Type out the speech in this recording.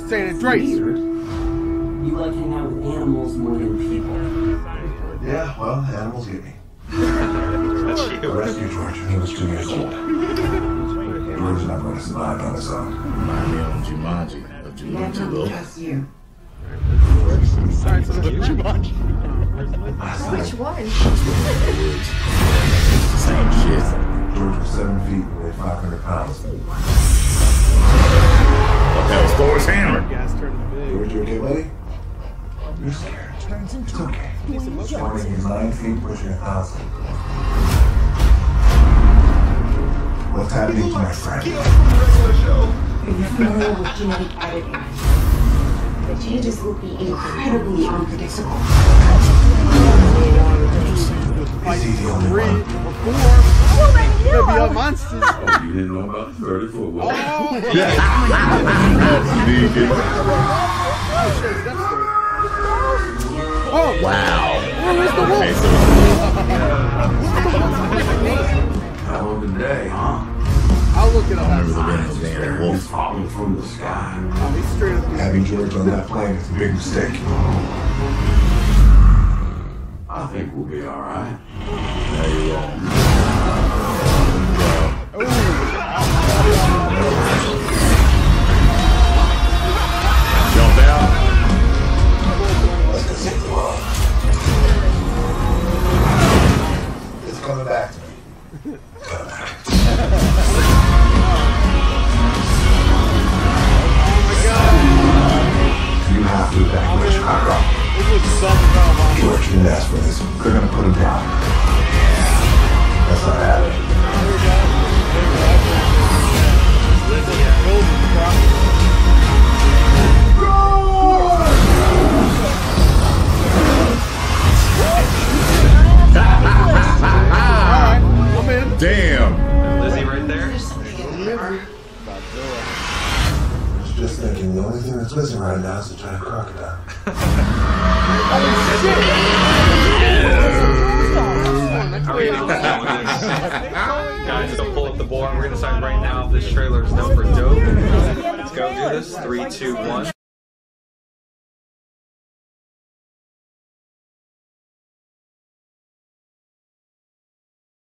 to San Andreas. You like hanging out with animals more than people. Yeah, well, animals get me. I rescued George when he was 2 years old. George is not going to survive on his own. Remind me of Jumanji though. Trust you. Science of Jumanji. Which one? Same shit. George was 7 feet and weighed 500 pounds. What the hell's Thor's hammer? George, you okay, buddy? You're scared. It's okay. Starting is 9 feet, pushing 1,000. What's happening to my friend? You're familiar with genetic editing. The changes will be incredibly unpredictable. Is he the only one? Monsters. Oh, you didn't know about 34, what? Oh, yeah. Oh, wow. Where's the wolf? How old today, huh? I'll look it up. I remember the man wolf falling from the sky. Having George on that plane is a big mistake. I think we'll be all right. There you go. George didn't ask for this. They're gonna put him down. That's not happening. All right, I'm in. Damn. Lizzie, right there. There's something in the river. I was just thinking the only thing that's missing right now is a giant crocodile. Guys, just pull up the board. We're gonna decide right now if this trailer is dope or dope. Let's go do this. 3, 2, 1.